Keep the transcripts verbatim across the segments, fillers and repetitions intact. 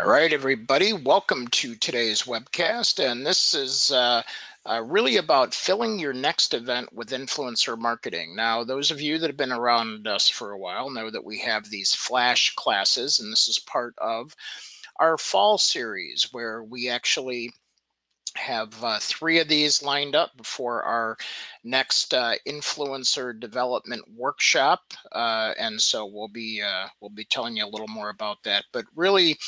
All right, everybody, welcome to today's webcast, and this is uh, uh, really about filling your next event with influencer marketing. Now, those of you that have been around us for a while know that we have these flash classes, and this is part of our fall series where we actually have uh, three of these lined up before our next uh, influencer development workshop, uh, and so we'll be uh, we'll be telling you a little more about that. But really,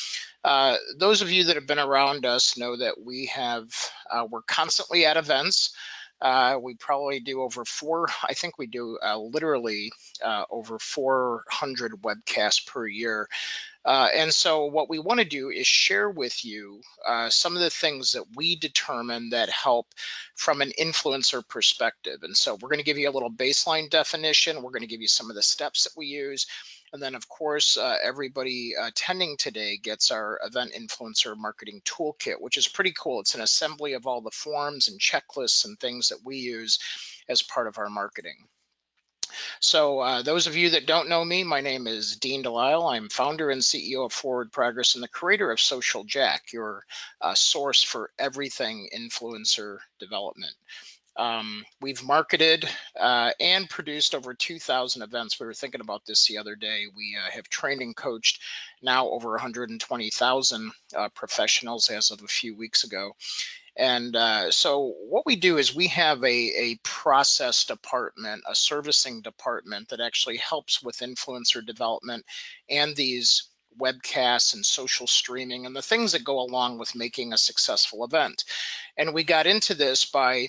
uh, those of you that have been around us know that we have uh, we're constantly at events. Uh, we probably do over four. I think we do uh, literally uh, over four hundred webcasts per year. Uh, and so what we want to do is share with you uh, some of the things that we determine that help from an influencer perspective. And so we're going to give you a little baseline definition. We're going to give you some of the steps that we use. And then, of course, uh, everybody attending today gets our Event Influencer Marketing Toolkit, which is pretty cool. It's an assembly of all the forms and checklists and things that we use as part of our marketing. So uh, those of you that don't know me, my name is Dean DeLisle. I'm founder and C E O of Forward Progress and the creator of Social Jack, your uh, source for everything influencer development. Um, we've marketed uh, and produced over two thousand events. We were thinking about this the other day. We uh, have trained and coached now over one hundred twenty thousand uh, professionals as of a few weeks ago. And uh, so what we do is we have a, a process department, a servicing department that actually helps with influencer development and these webcasts and social streaming and the things that go along with making a successful event. And we got into this by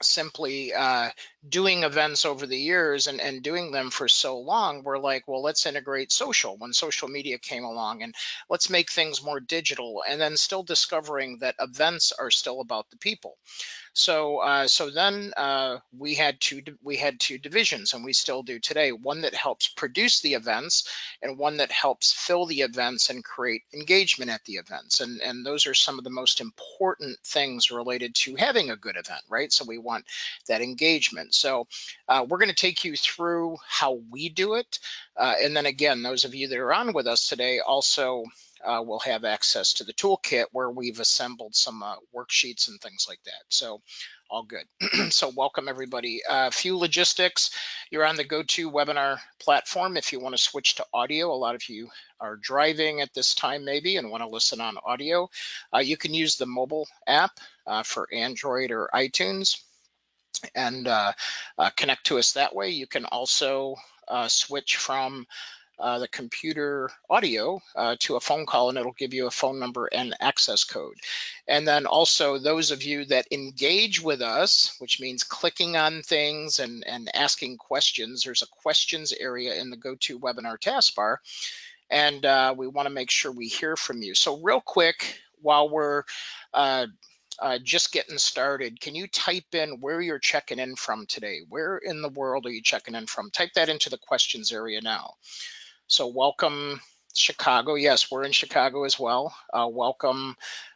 simply uh, doing events over the years and, and doing them for so long. We're like, well, let's integrate social when social media came along, and let's make things more digital, and then still discovering that events are still about the people. So uh, so then uh, we had two we had two divisions, and we still do today, one that helps produce the events and one that helps fill the events and create engagement at the events. And, and those are some of the most important things related to having a good event, right? So we want that engagement. So uh, we're going to take you through how we do it. Uh, and then again, those of you that are on with us today also Uh, we'll have access to the toolkit where we've assembled some uh, worksheets and things like that. So all good. So welcome, everybody. Uh, few logistics. You're on the GoToWebinar platform. If you want to switch to audio, a lot of you are driving at this time maybe and want to listen on audio. Uh, you can use the mobile app uh, for Android or iTunes and uh, uh, connect to us that way. You can also uh, switch from Uh, the computer audio uh, to a phone call, and it'll give you a phone number and access code. And then also those of you that engage with us, which means clicking on things and, and asking questions, there's a questions area in the GoToWebinar taskbar, and uh, we want to make sure we hear from you. So real quick, while we're uh, Uh, just getting started, can you type in where you're checking in from today? Where in the world are you checking in from? Type that into the questions area now. So welcome, Chicago. Yes, we're in Chicago as well. Uh, welcome.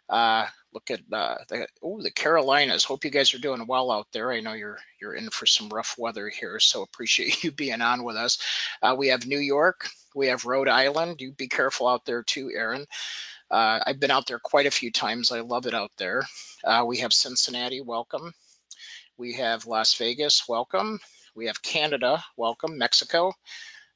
Uh, look at uh, the, ooh, the Carolinas. Hope you guys are doing well out there. I know you're you're in for some rough weather here, so appreciate you being on with us. Uh, we have New York. We have Rhode Island. You be careful out there too, Aaron. Uh, I've been out there quite a few times. I love it out there. Uh, we have Cincinnati, welcome. We have Las Vegas, welcome. We have Canada, welcome. Mexico.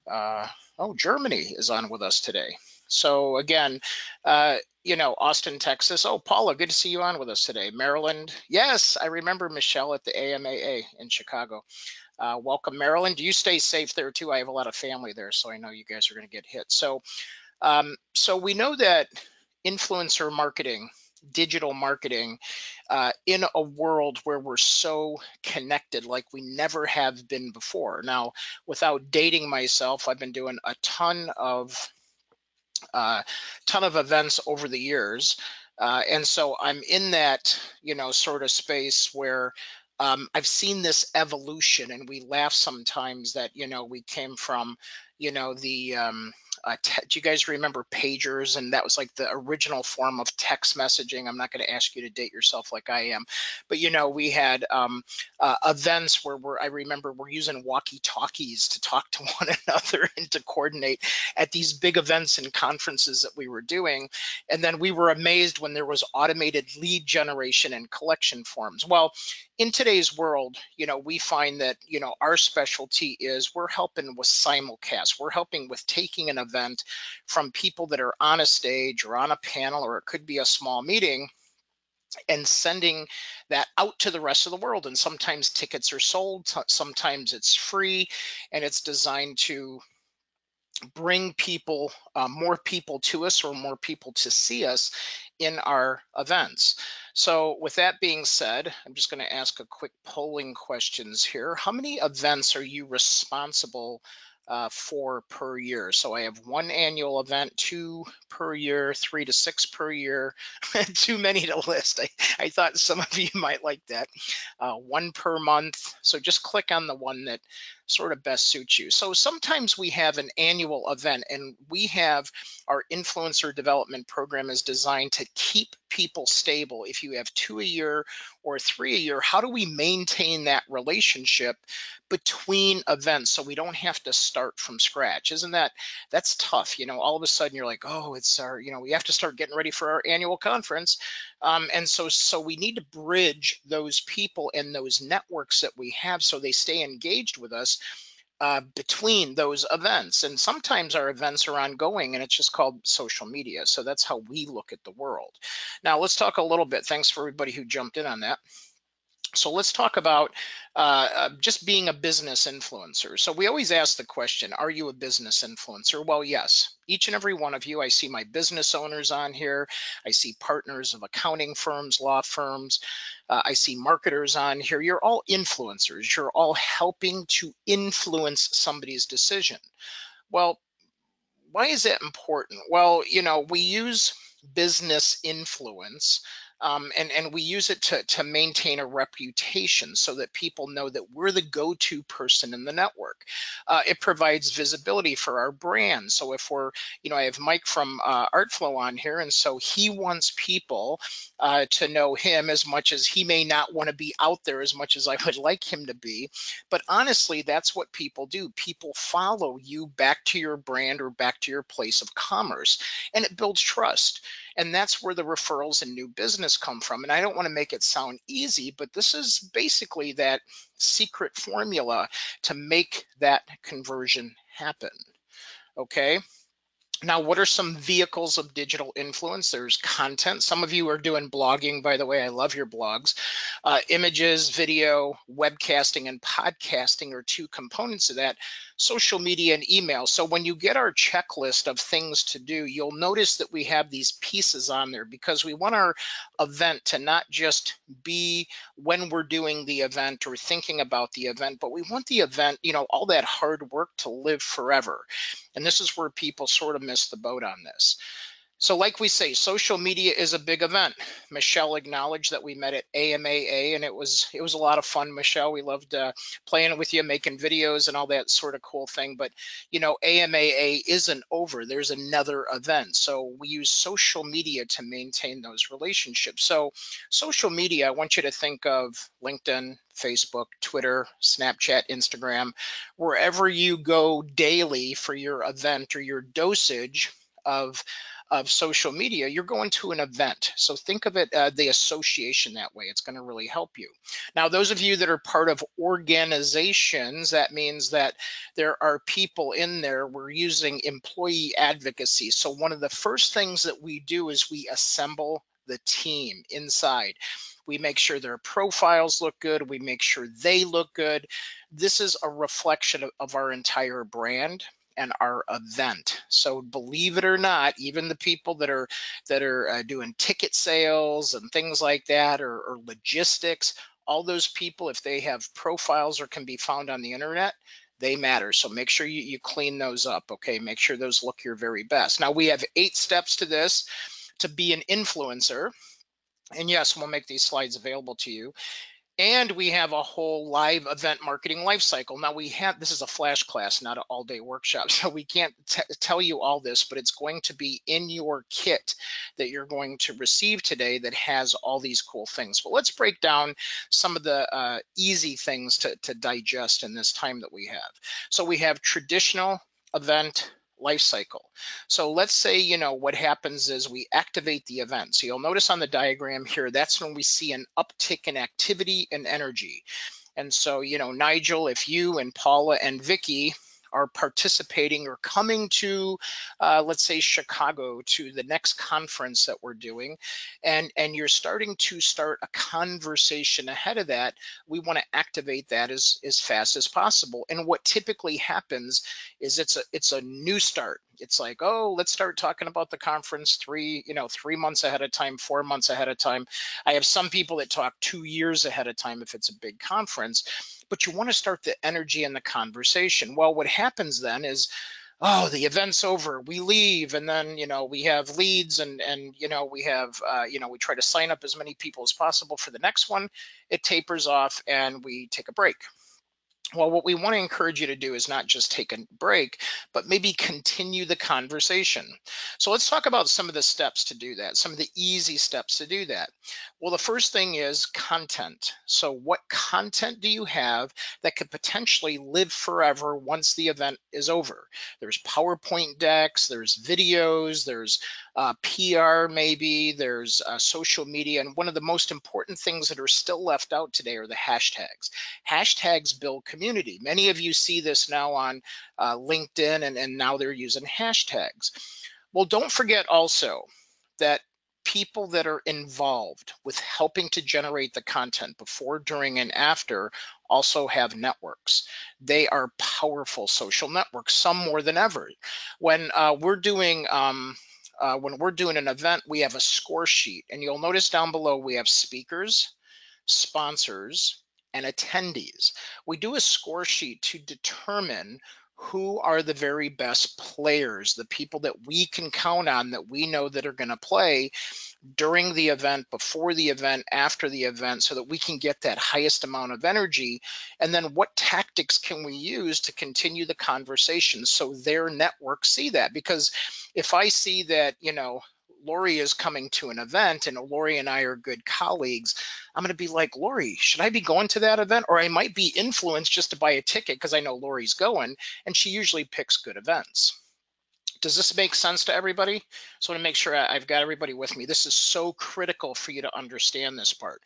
Uh, oh, Germany is on with us today. So again, uh, you know, Austin, Texas. Oh, Paula, good to see you on with us today. Maryland. Yes, I remember Michelle at the A M A A in Chicago. Uh, welcome, Maryland. You stay safe there too. I have a lot of family there, so I know you guys are going to get hit. So, um, so we know that influencer marketing, digital marketing, uh, in a world where we're so connected like we never have been before. Now, without dating myself, I've been doing a ton of uh, ton of events over the years, uh, and so I'm in that, you know, sort of space where Um, I've seen this evolution, and we laugh sometimes that, you know, we came from, you know, the um, Uh, do you guys remember pagers? And that was like the original form of text messaging. I'm not going to ask you to date yourself like I am, but you know, we had um, uh, events where we're, I remember we're using walkie-talkies to talk to one another and to coordinate at these big events and conferences that we were doing. And then we were amazed when there was automated lead generation and collection forms. Well, in today's world, you know, we find that, you know, our specialty is we're helping with simulcast. We're helping with taking an event from people that are on a stage or on a panel, or it could be a small meeting, and sending that out to the rest of the world. And sometimes tickets are sold, sometimes it's free, and it's designed to bring people, uh, more people to us, or more people to see us in our events. So with that being said, I'm just going to ask a quick polling questions here. How many events are you responsible uh, for per year? So I have one annual event, two per year, three to six per year. Too many to list. I, I thought some of you might like that. Uh, one per month. So just click on the one that sort of best suits you. So sometimes we have an annual event, and we have our influencer development program is designed to keep people stable. If you have two a year or three a year, how do we maintain that relationship between events so we don't have to start from scratch? Isn't that, that's tough. You know, all of a sudden you're like, oh, it's our, you know, we have to start getting ready for our annual conference. Um, and so, so we need to bridge those people and those networks that we have so they stay engaged with us Uh, between those events. And sometimes our events are ongoing, and it's just called social media. So that's how we look at the world. Now let's talk a little bit. Thanks for everybody who jumped in on that. So let's talk about uh, just being a business influencer. So we always ask the question, are you a business influencer? Well, yes. Each and every one of you. I see my business owners on here. I see partners of accounting firms, law firms. Uh, I see marketers on here. You're all influencers. You're all helping to influence somebody's decision. Well, why is that important? Well, you know, we use business influence um, and, and we use it to, to maintain a reputation so that people know that we're the go-to person in the network. Uh, it provides visibility for our brand. So if we're, you know, I have Mike from uh, Artflow on here, and so he wants people uh, to know him as much as he may not want to be out there as much as I would like him to be. But honestly, that's what people do. People follow you back to your brand or back to your place of commerce, and it builds trust. And that's where the referrals and new business come from. And I don't want to make it sound easy, but this is basically that secret formula to make that conversion happen. Okay. Now, what are some vehicles of digital influence? There's content. Some of you are doing blogging, by the way. I love your blogs. Uh, images, video, webcasting, and podcasting are two components of that. Social media and email. So when you get our checklist of things to do, you'll notice that we have these pieces on there because we want our event to not just be when we're doing the event or thinking about the event, but we want the event, you know, all that hard work to live forever. And this is where people sort of miss the boat on this. So like we say, social media is a big event. Michelle acknowledged that we met at A M A A, and it was it was a lot of fun, Michelle. We loved uh, playing with you, making videos and all that sort of cool thing. But, you know, A M A A isn't over. There's another event. So we use social media to maintain those relationships. So social media, I want you to think of LinkedIn, Facebook, Twitter, Snapchat, Instagram, wherever you go daily for your event or your dosage of of social media, you're going to an event. So think of it, uh, the association that way. It's going to really help you. Now, those of you that are part of organizations, that means that there are people in there. We're using employee advocacy. So one of the first things that we do is we assemble the team inside. We make sure their profiles look good. We make sure they look good. This is a reflection of, of our entire brand and our event. So believe it or not, even the people that are that are uh, doing ticket sales and things like that, or, or logistics, all those people, if they have profiles or can be found on the internet, they matter. So make sure you, you clean those up, okay? Make sure those look your very best. Now we have eight steps to this to be an influencer. And yes, we'll make these slides available to you. And we have a whole live event marketing lifecycle. Now we have, this is a flash class, not an all day workshop. So we can't t- tell you all this, but it's going to be in your kit that you're going to receive today that has all these cool things. But let's break down some of the uh, easy things to, to digest in this time that we have. So we have traditional event life cycle. So let's say, you know, what happens is we activate the event. So you'll notice on the diagram here, that's when we see an uptick in activity and energy. And so, you know, Nigel, if you and Paula and Vicky are participating or coming to, uh, let's say, Chicago to the next conference that we're doing, and, and you're starting to start a conversation ahead of that, we want to activate that as, as fast as possible. And what typically happens is it's a, it's a new start. It's like, oh, let's start talking about the conference three, you know, three months ahead of time, four months ahead of time. I have some people that talk two years ahead of time if it's a big conference, but you want to start the energy and the conversation. Well, what happens then is, oh, the event's over, we leave, and then, you know, we have leads, and, and you know, we have, uh, you know, we try to sign up as many people as possible for the next one. It tapers off and we take a break. Well, what we want to encourage you to do is not just take a break, but maybe continue the conversation. So let's talk about some of the steps to do that, some of the easy steps to do that. Well, the first thing is content. So what content do you have that could potentially live forever once the event is over? There's PowerPoint decks, there's videos, there's uh, P R maybe, there's uh, social media. And one of the most important things that are still left out today are the hashtags. Hashtags build community. Community. Many of you see this now on uh, LinkedIn, and, and now they're using hashtags. Well, don't forget also that people that are involved with helping to generate the content before, during, and after also have networks. They are powerful social networks, some more than ever. When uh, we're doing um, uh, when we're doing an event, we have a score sheet, and you'll notice down below we have speakers, sponsors, and attendees. We do a score sheet to determine who are the very best players, the people that we can count on, that we know that are going to play during the event, before the event, after the event, so that we can get that highest amount of energy. And then what tactics can we use to continue the conversation so their networks see that? Because if I see that, you know, Lori is coming to an event and Lori and I are good colleagues, I'm going to be like, Lori, should I be going to that event? Or I might be influenced just to buy a ticket because I know Lori's going, and she usually picks good events. Does this make sense to everybody? So I want to make sure I've got everybody with me. This is so critical for you to understand this part.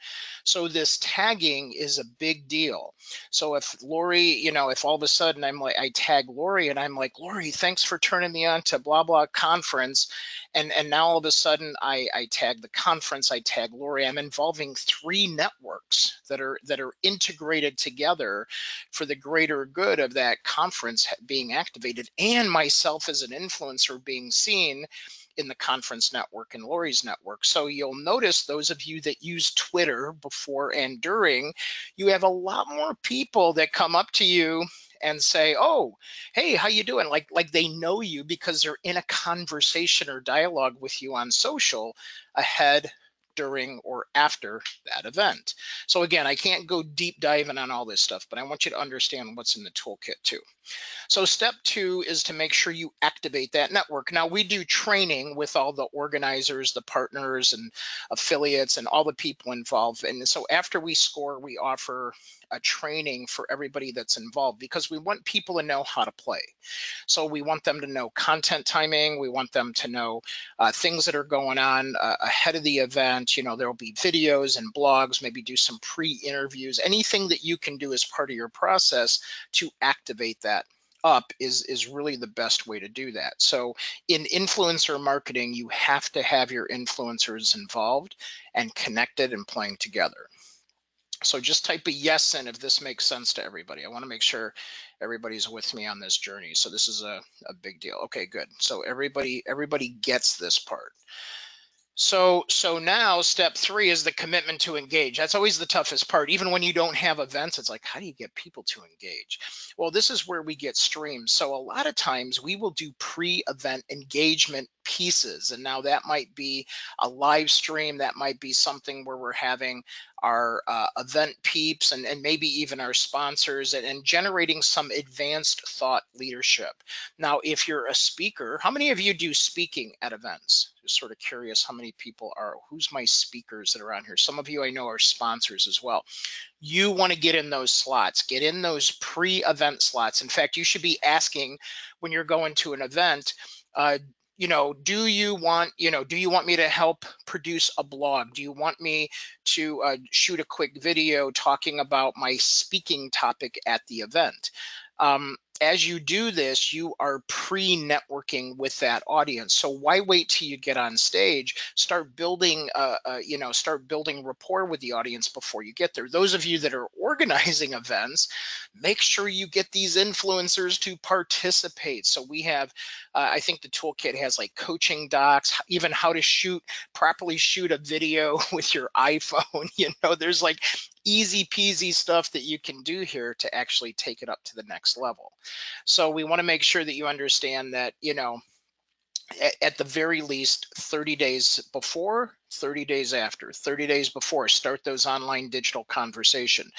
So this tagging is a big deal. So if Lori, you know, if all of a sudden I'm like, I tag Lori and I'm like, Lori, thanks for turning me on to blah, blah conference. And, and now all of a sudden I, I tag the conference, I tag Lori. I'm involving three networks that are, that are integrated together for the greater good of that conference being activated, and myself as an influencer Influencer being seen in the conference network and Lori's network. So you'll notice those of you that use Twitter before and during, you have a lot more people that come up to you and say, oh, hey, how you doing? Like, like they know you because they're in a conversation or dialogue with you on social ahead, during, or after that event. So again, I can't go deep diving on all this stuff, but I want you to understand what's in the toolkit too. So step two is to make sure you activate that network. Now we do training with all the organizers, the partners and affiliates and all the people involved. And so after we score, we offer a training for everybody that's involved because we want people to know how to play. So we want them to know content timing. We want them to know uh, things that are going on uh, ahead of the event. You know, there'll be videos and blogs, maybe do some pre-interviews, anything that you can do as part of your process to activate that up is, is really the best way to do that. So in influencer marketing, you have to have your influencers involved and connected and playing together. So just type a yes in if this makes sense to everybody. I want to make sure everybody's with me on this journey. So this is a, a big deal. Okay, good. So everybody everybody gets this part. So, so now step three is the commitment to engage. That's always the toughest part. Even when you don't have events, it's like, how do you get people to engage? Well, this is where we get streams. So a lot of times we will do pre-event engagement pieces. And now that might be a live stream, that might be something where we're having our uh, event peeps and, and maybe even our sponsors and, and generating some advanced thought leadership. Now, if you're a speaker, how many of you do speaking at events? Just sort of curious how many people are, who's my speakers that are on here? Some of you I know are sponsors as well. You want to get in those slots, get in those pre-event slots. In fact, you should be asking when you're going to an event, uh, you know, do you want, you know, do you want me to help produce a blog? Do you want me to uh, shoot a quick video talking about my speaking topic at the event? Um, as you do this, you are pre-networking with that audience. So why wait till you get on stage? Start building, uh, uh, you know, start building rapport with the audience before you get there. Those of you that are organizing events, make sure you get these influencers to participate. So we have, uh, I think the toolkit has like coaching docs, even how to shoot, properly shoot a video with your iPhone. You know, there's like easy peasy stuff that you can do here to actually take it up to the next level. So we want to make sure that you understand that, you know, at the very least thirty days before, thirty days after, thirty days before, start those online digital conversation.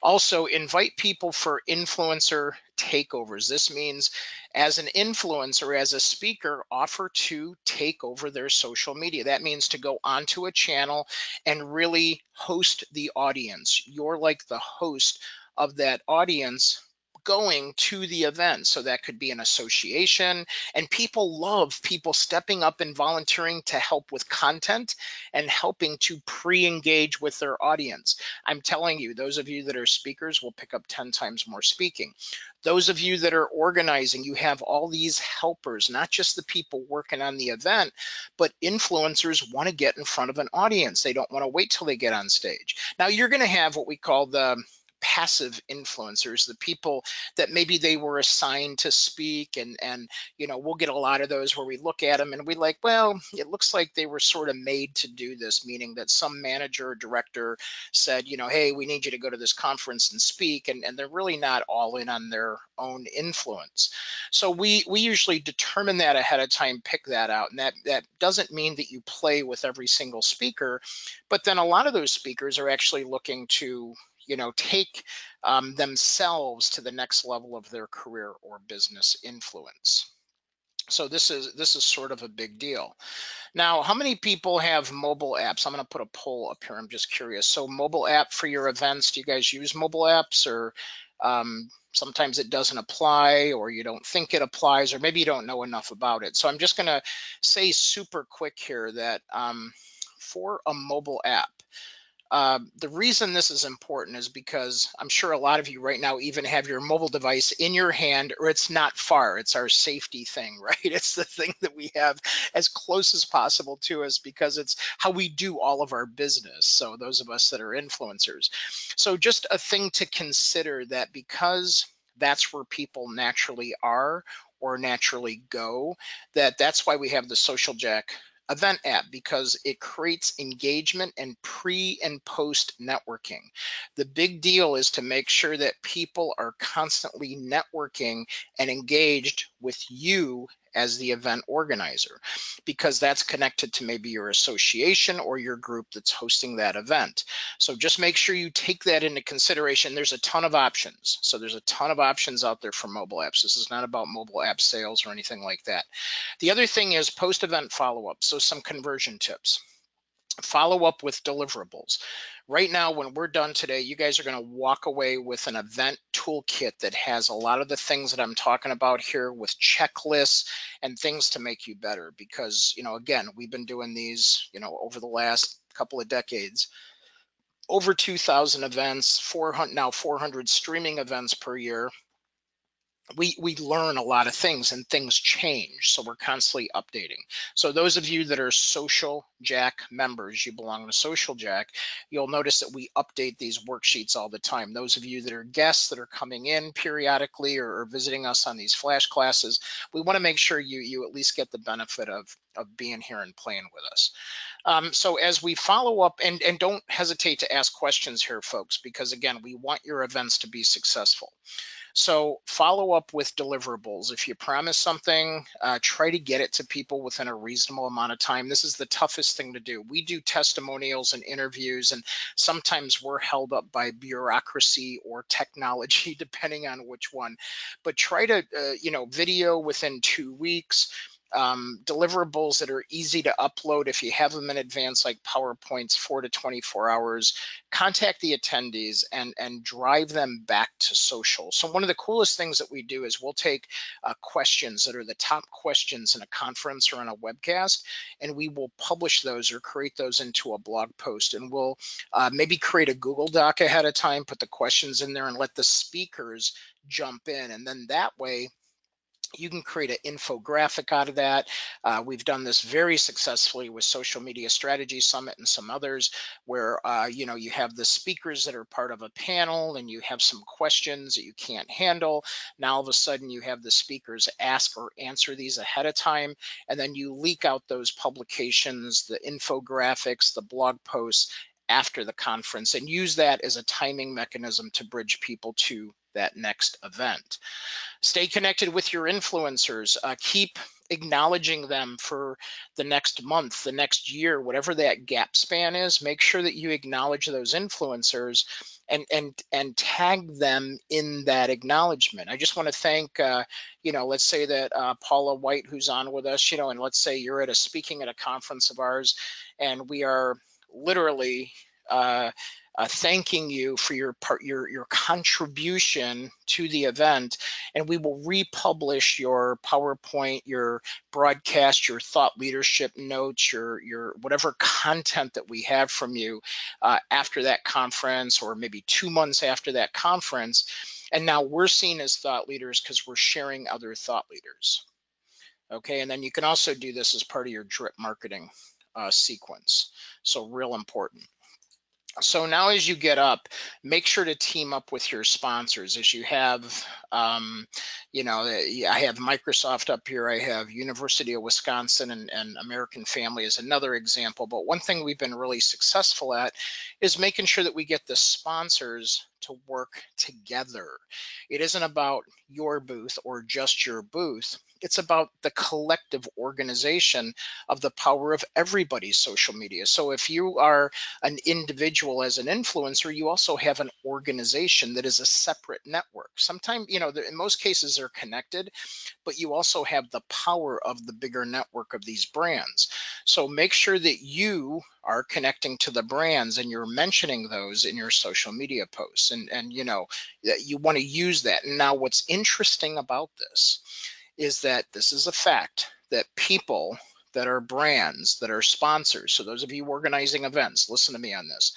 Also, invite people for influencer takeovers. This means as an influencer, as a speaker, offer to take over their social media. That means to go onto a channel and really host the audience. You're like the host of that audience going to the event. So that could be an association, and people love people stepping up and volunteering to help with content and helping to pre-engage with their audience. I'm telling you, those of you that are speakers will pick up ten times more speaking. Those of you that are organizing, you have all these helpers, not just the people working on the event, but influencers want to get in front of an audience. They don't want to wait till they get on stage. Now you're going to have what we call the passive influencers, the people that maybe they were assigned to speak, and and you know, we'll get a lot of those where we look at them and we like, well, it looks like they were sort of made to do this, meaning that some manager or director said, you know, hey, we need you to go to this conference and speak, and, and they're really not all in on their own influence. So we we usually determine that ahead of time, pick that out, and that that doesn't mean that you play with every single speaker, but then a lot of those speakers are actually looking to, you know, take um, themselves to the next level of their career or business influence. So this is this is sort of a big deal. Now, how many people have mobile apps? I'm going to put a poll up here. I'm just curious. So mobile app for your events, do you guys use mobile apps, or um, sometimes it doesn't apply, or you don't think it applies, or maybe you don't know enough about it. So I'm just going to say super quick here that um, for a mobile app, Uh, the reason this is important is because I'm sure a lot of you right now even have your mobile device in your hand, or it's not far. It's our safety thing, right? It's the thing that we have as close as possible to us because it's how we do all of our business. So those of us that are influencers. So just a thing to consider that because that's where people naturally are or naturally go, that that's why we have the Social Jack event app, because it creates engagement and pre and post networking. The big deal is to make sure that people are constantly networking and engaged with you as the event organizer, because that's connected to maybe your association or your group that's hosting that event. So just make sure you take that into consideration. There's a ton of options. So there's a ton of options out there for mobile apps. This is not about mobile app sales or anything like that. The other thing is post-event follow-up. So some conversion tips. Follow up with deliverables. Right now, when we're done today, you guys are going to walk away with an event toolkit that has a lot of the things that I'm talking about here, with checklists and things to make you better, because, you know, again, we've been doing these, you know, over the last couple of decades, over two thousand events, four hundred, now four hundred streaming events per year. We, we learn a lot of things and things change, so we're constantly updating. So those of you that are Social Jack members, you belong to Social Jack, you'll notice that we update these worksheets all the time. Those of you that are guests that are coming in periodically or, or visiting us on these flash classes, we want to make sure you, you at least get the benefit of, of being here and playing with us. Um, so as we follow up, and, and don't hesitate to ask questions here, folks, because again, we want your events to be successful. So follow up with deliverables. If you promise something, uh, try to get it to people within a reasonable amount of time. This is the toughest thing to do. We do testimonials and interviews, and sometimes we're held up by bureaucracy or technology, depending on which one. But try to, uh, you know, video within two weeks. Um, deliverables that are easy to upload if you have them in advance, like PowerPoints, four to twenty-four hours, contact the attendees and, and drive them back to social. So one of the coolest things that we do is we'll take uh, questions that are the top questions in a conference or on a webcast, and we will publish those or create those into a blog post, and we'll uh, maybe create a Google Doc ahead of time, put the questions in there and let the speakers jump in, and then that way you can create an infographic out of that. Uh, we've done this very successfully with Social Media Strategy Summit and some others where, uh, you know, you have the speakers that are part of a panel and you have some questions that you can't handle. Now, all of a sudden, you have the speakers ask or answer these ahead of time, and then you leak out those publications, the infographics, the blog posts after the conference, and use that as a timing mechanism to bridge people to that next event. Stay connected with your influencers. Uh, keep acknowledging them for the next month, the next year, whatever that gap span is. Make sure that you acknowledge those influencers and and and tag them in that acknowledgement. I just want to thank, uh, you know, let's say that uh, Paula White, who's on with us, you know, and let's say you're at a speaking at a conference of ours, and we are literally uh, uh, thanking you for your part, your your contribution to the event, and we will republish your PowerPoint, your broadcast, your thought leadership notes, your your whatever content that we have from you uh, after that conference, or maybe two months after that conference. And now we're seen as thought leaders because we're sharing other thought leaders. Okay, and then you can also do this as part of your drip marketing Uh, sequence. So real important. So now as you get up, make sure to team up with your sponsors. As you have, um, you know, I have Microsoft up here, I have University of Wisconsin and, and American Family is another example. But one thing we've been really successful at is making sure that we get the sponsors to work together. It isn't about your booth or just your booth. It's about the collective organization of the power of everybody's social media. So if you are an individual as an influencer, you also have an organization that is a separate network. Sometimes, you know, in most cases they're connected, but you also have the power of the bigger network of these brands. So make sure that you are connecting to the brands and you're mentioning those in your social media posts. And, and you know, you want to use that. And now what's interesting about this is that this is a fact that people that are brands, that are sponsors, so those of you organizing events, listen to me on this,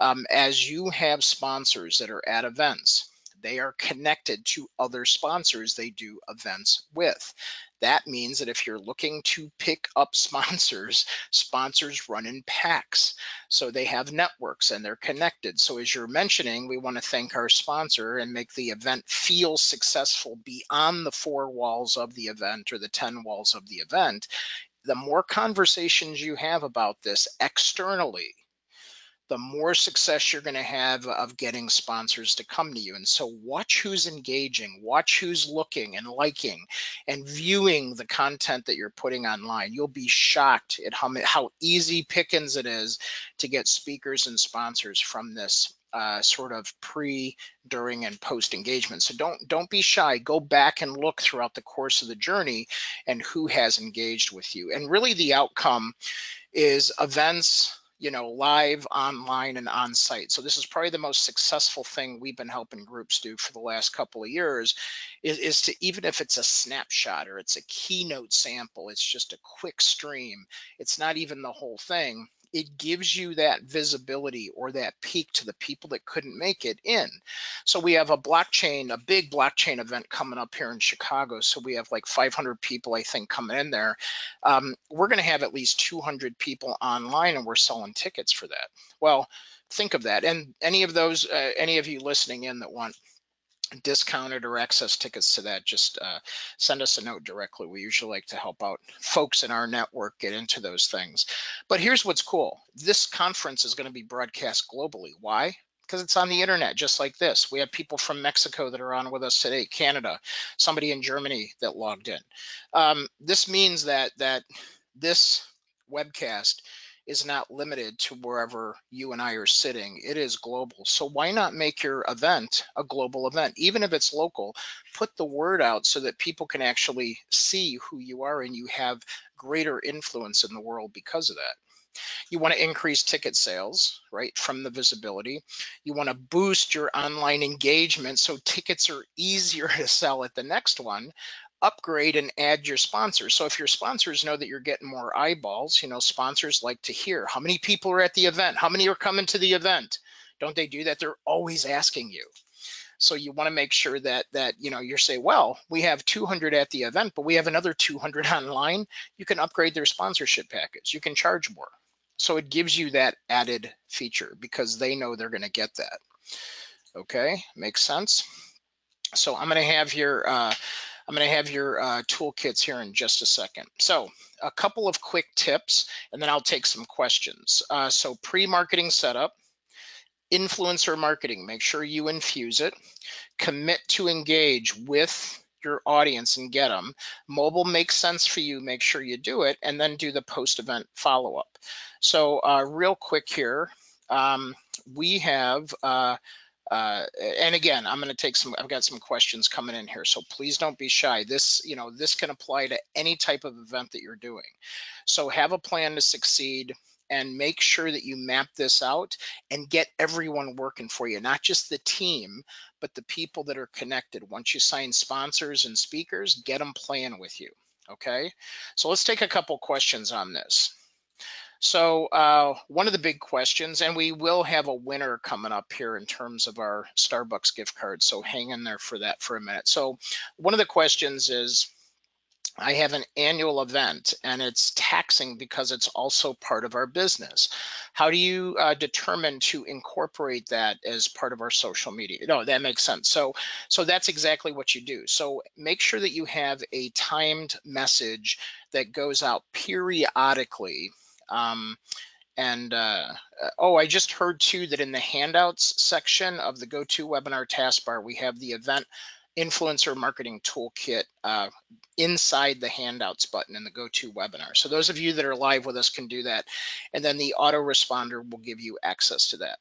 um, as you have sponsors that are at events, they are connected to other sponsors they do events with. That means that if you're looking to pick up sponsors, sponsors run in packs. So they have networks and they're connected. So as you're mentioning, we want to thank our sponsor and make the event feel successful beyond the four walls of the event or the ten walls of the event. The more conversations you have about this externally, the more success you're going to have of getting sponsors to come to you. And so watch who's engaging, watch who's looking and liking and viewing the content that you're putting online. You'll be shocked at how, how easy pickings it is to get speakers and sponsors from this uh, sort of pre, during, and post engagement. So don't, don't be shy. Go back and look throughout the course of the journey and who has engaged with you. And really the outcome is events, you know, live, online, and on-site. So this is probably the most successful thing we've been helping groups do for the last couple of years is, is to, even if it's a snapshot or it's a keynote sample, it's just a quick stream, it's not even the whole thing, it gives you that visibility or that peak to the people that couldn't make it in. So we have a blockchain, a big blockchain event coming up here in Chicago. So we have like five hundred people, I think, coming in there. Um, we're gonna have at least two hundred people online, and we're selling tickets for that. Well, think of that. And any of those, uh, any of you listening in that want discounted or access tickets to that, just uh, send us a note directly. We usually like to help out folks in our network get into those things. But here's what's cool. This conference is going to be broadcast globally. Why? because it's on the internet just like this. We have people from Mexico that are on with us today, Canada, somebody in Germany that logged in. Um, this means that that this webcast is not limited to wherever you and I are sitting. It is global. So why not make your event a global event? Even if it's local, put the word out so that people can actually see who you are and you have greater influence in the world because of that. You want to increase ticket sales, right, from the visibility. You want to boost your online engagement so tickets are easier to sell at the next one. Upgrade and add your sponsors. So if your sponsors know that you're getting more eyeballs, you know, sponsors like to hear how many people are at the event, how many are coming to the event. Don't they do that? They're always asking you. So you want to make sure that that you know, you say, well, we have two hundred at the event, but we have another two hundred online. You can upgrade their sponsorship package. You can charge more. So it gives you that added feature because they know they're going to get that. Okay, makes sense. So I'm going to have your uh, I'm going to have your uh, toolkits here in just a second. So a couple of quick tips, and then I'll take some questions. Uh, so pre-marketing setup, influencer marketing, make sure you infuse it, commit to engage with your audience and get them. Mobile makes sense for you, make sure you do it, and then do the post-event follow-up. So uh, real quick here, um, we have, uh, Uh, and again, I'm going to take some, I've got some questions coming in here, so please don't be shy. This, you know, this can apply to any type of event that you're doing. So have a plan to succeed and make sure that you map this out and get everyone working for you, not just the team, but the people that are connected. Once you sign sponsors and speakers, get them playing with you. Okay. So let's take a couple questions on this. So uh, one of the big questions, and we will have a winner coming up here in terms of our Starbucks gift card, so hang in there for that for a minute. So one of the questions is, I have an annual event and it's taxing because it's also part of our business. How do you uh, determine to incorporate that as part of our social media? No, that makes sense. So, so that's exactly what you do. So make sure that you have a timed message that goes out periodically. Um, and, uh, oh, I just heard too that in the handouts section of the GoToWebinar taskbar, we have the event influencer marketing toolkit uh, inside the handouts button in the GoToWebinar. So those of you that are live with us can do that. And then the autoresponder will give you access to that.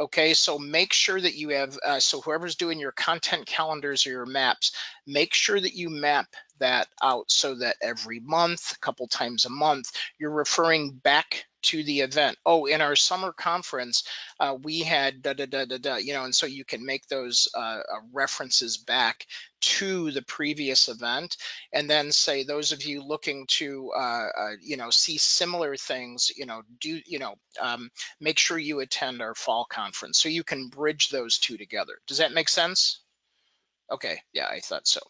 Okay, so make sure that you have, uh, so whoever's doing your content calendars or your maps, make sure that you map that out so that every month, a couple times a month, you're referring back to the event. Oh, in our summer conference, uh, we had da, da, da, da, da, you know, and so you can make those uh, references back to the previous event, and then say, those of you looking to, uh, uh, you know, see similar things, you know, do, you know, um, make sure you attend our fall conference. So you can bridge those two together. Does that make sense? Okay, yeah, I thought so.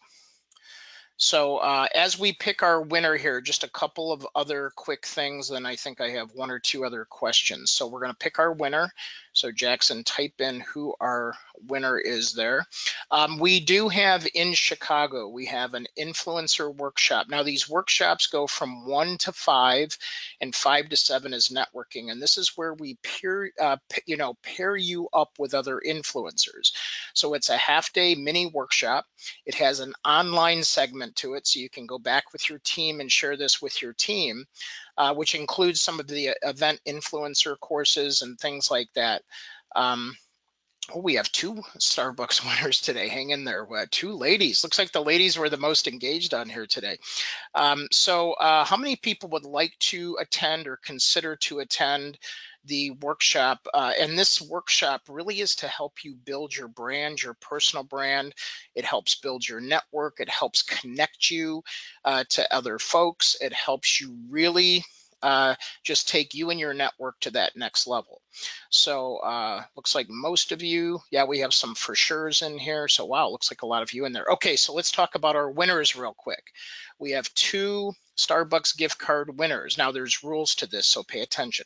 So uh, as we pick our winner here, just a couple of other quick things, then I think I have one or two other questions. So we're gonna pick our winner. So Jackson, type in who our winner is there. Um, we do have in Chicago, we have an influencer workshop. Now these workshops go from one to five, and five to seven is networking. And this is where we pair, uh, you know, pair you up with other influencers. So it's a half day mini workshop. It has an online segment to it, so you can go back with your team and share this with your team, uh, which includes some of the event influencer courses and things like that. Um, oh, we have two Starbucks winners today. Hang in there. Uh, two ladies. Looks like the ladies were the most engaged on here today. Um, so uh, how many people would like to attend or consider to attend the workshop? Uh, and this workshop really is to help you build your brand, your personal brand. It helps build your network. It helps connect you uh, to other folks. It helps you really uh, just take you and your network to that next level. So uh, looks like most of you, yeah, we have some for sure's in here. So wow, looks like a lot of you in there. Okay, so let's talk about our winners real quick. We have two Starbucks gift card winners. Now there's rules to this, so pay attention.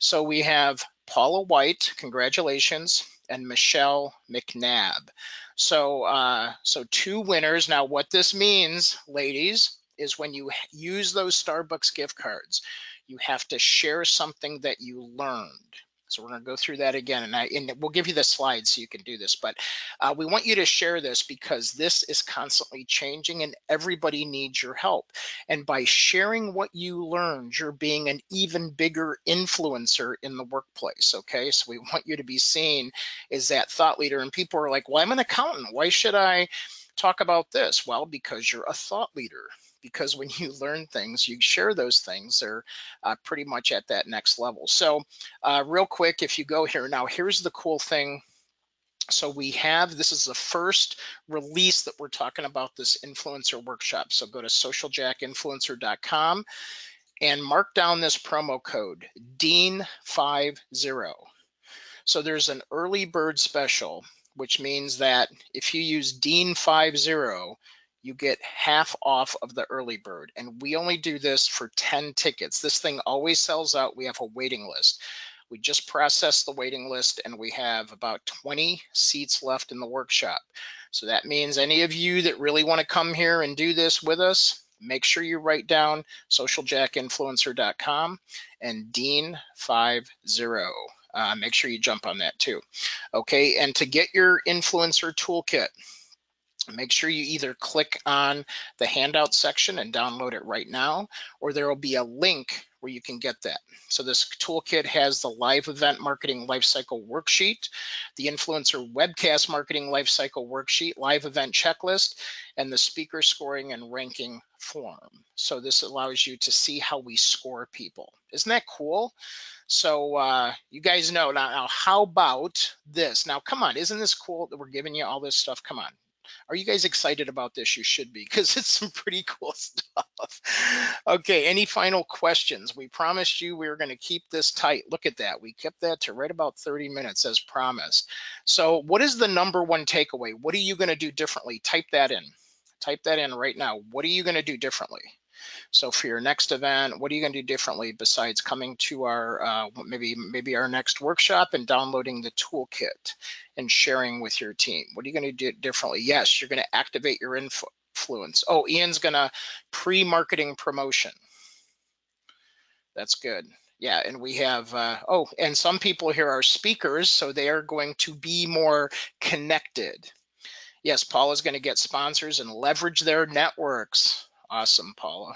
So we have Paula White, congratulations, and Michelle McNabb. So, uh, so two winners. Now what this means, ladies, is when you use those Starbucks gift cards, you have to share something that you learned. So we're going to go through that again, and, I, and we'll give you the slides so you can do this. But uh, we want you to share this because this is constantly changing and everybody needs your help. And by sharing what you learned, you're being an even bigger influencer in the workplace, okay? So we want you to be seen as that thought leader. And people are like, well, I'm an accountant. Why should I talk about this? Well, because you're a thought leader. Because when you learn things, you share those things, they're uh, pretty much at that next level. So uh, real quick, if you go here, now here's the cool thing. So we have, this is the first release that we're talking about, this influencer workshop. So go to social jack influencer dot com and mark down this promo code, D E A N fifty. So there's an early bird special, which means that if you use D E A N fifty, you get half off of the early bird. And we only do this for ten tickets. This thing always sells out. We have a waiting list. We just processed the waiting list and we have about twenty seats left in the workshop. So that means any of you that really want to come here and do this with us, make sure you write down social jack influencer dot com and D E A N fifty. Uh, make sure you jump on that too. Okay, and to get your influencer toolkit, make sure you either click on the handout section and download it right now, or there will be a link where you can get that. So this toolkit has the live event marketing lifecycle worksheet, the influencer webcast marketing lifecycle worksheet, live event checklist, and the speaker scoring and ranking form. So this allows you to see how we score people. Isn't that cool? So uh, you guys know now, now, how about this? Now, come on, isn't this cool that we're giving you all this stuff? Come on. Are you guys excited about this? You should be, because it's some pretty cool stuff. Okay, any final questions? We promised you we were going to keep this tight. Look at that. We kept that to right about thirty minutes as promised. So what is the number one takeaway? What are you going to do differently? Type that in. Type that in right now. What are you going to do differently? So for your next event, what are you going to do differently besides coming to our uh, maybe maybe our next workshop and downloading the toolkit and sharing with your team? What are you going to do differently? Yes, you're going to activate your influence. Oh, Ian's going to pre-marketing promotion. That's good. Yeah, and we have, uh, oh, and some people here are speakers, so they are going to be more connected. Yes, Paul is going to get sponsors and leverage their networks. Awesome, Paula.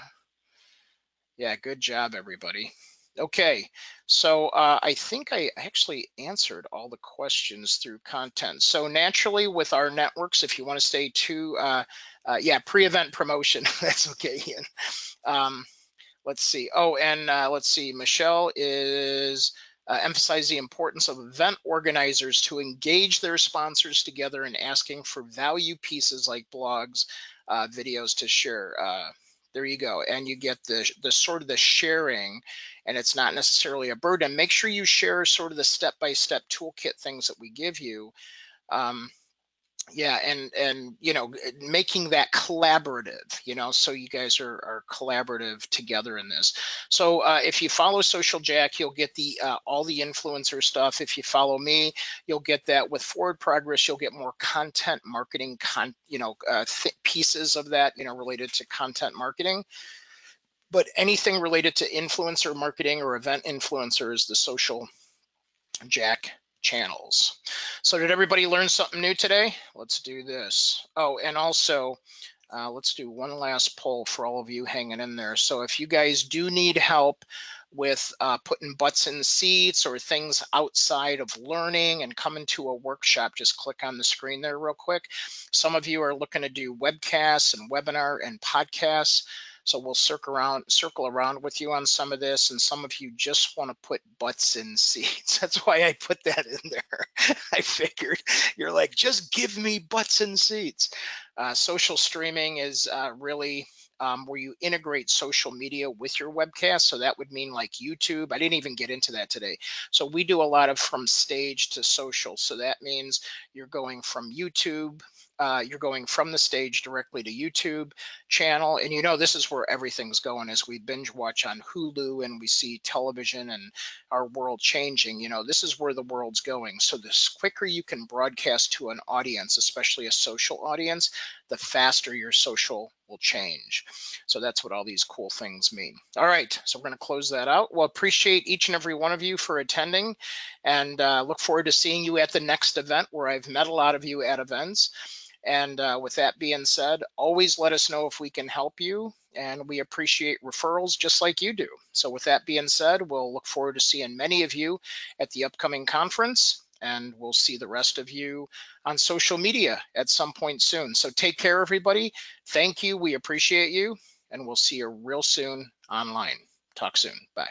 Yeah, good job, everybody. Okay, so uh, I think I actually answered all the questions through content. So naturally, with our networks, if you want to stay too, uh, uh, yeah, pre-event promotion. That's okay, Ian. Um, let's see. Oh, and uh, let's see. Michelle is uh, emphasize the importance of event organizers to engage their sponsors together and asking for value pieces like blogs, Uh, videos to share. Uh, there you go. And you get the, the sort of the sharing, and it's not necessarily a burden. Make sure you share sort of the step-by-step toolkit things that we give you. Um, yeah, and, and, you know, making that collaborative, you know, so you guys are, are collaborative together in this. So uh, if you follow Social Jack, you'll get the uh, all the influencer stuff. If you follow me, you'll get that. With Forward Progress, you'll get more content marketing, con you know, uh, th pieces of that, you know, related to content marketing. But anything related to influencer marketing or event influencers, the Social Jack channels. So did everybody learn something new today? Let's do this. Oh, and also uh, let's do one last poll for all of you hanging in there. So if you guys do need help with uh, putting butts in seats or things outside of learning and coming to a workshop, just click on the screen there real quick. Some of you are looking to do webcasts and webinar and podcasts. So we'll circle around, circle around with you on some of this, and some of you just want to put butts in seats. That's why I put that in there. I figured you're like, just give me butts in seats. Uh, social streaming is uh, really um, where you integrate social media with your webcast. So that would mean like YouTube. I didn't even get into that today. So we do a lot of from stage to social. So that means you're going from YouTube. Uh, you're going from the stage directly to YouTube channel. And you know, this is where everything's going as we binge watch on Hulu and we see television and our world changing. You know, this is where the world's going. So the quicker you can broadcast to an audience, especially a social audience, the faster your social will change. So that's what all these cool things mean. All right, so we're going to close that out. Well, appreciate each and every one of you for attending, and uh, look forward to seeing you at the next event, where I've met a lot of you at events. And uh, with that being said, always let us know if we can help you, and we appreciate referrals just like you do. So with that being said, we'll look forward to seeing many of you at the upcoming conference, and we'll see the rest of you on social media at some point soon. So take care, everybody. Thank you. We appreciate you, and we'll see you real soon online. Talk soon. Bye.